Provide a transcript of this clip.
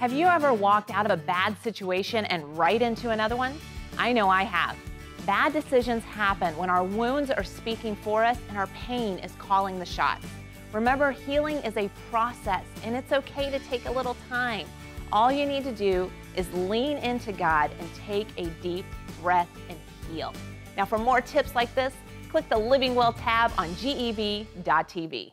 Have you ever walked out of a bad situation and right into another one? I know I have. Bad decisions happen when our wounds are speaking for us and our pain is calling the shots. Remember, healing is a process, and it's okay to take a little time. All you need to do is lean into God and take a deep breath and heal. Now, for more tips like this, click the Living Well tab on geb.tv.